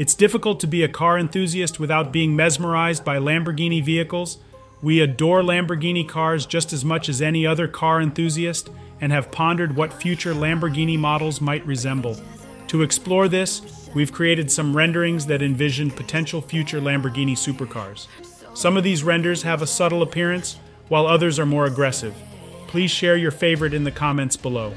It's difficult to be a car enthusiast without being mesmerized by Lamborghini vehicles. We adore Lamborghini cars just as much as any other car enthusiast and have pondered what future Lamborghini models might resemble. To explore this, we've created some renderings that envision potential future Lamborghini supercars. Some of these renders have a subtle appearance, while others are more aggressive. Please share your favorite in the comments below.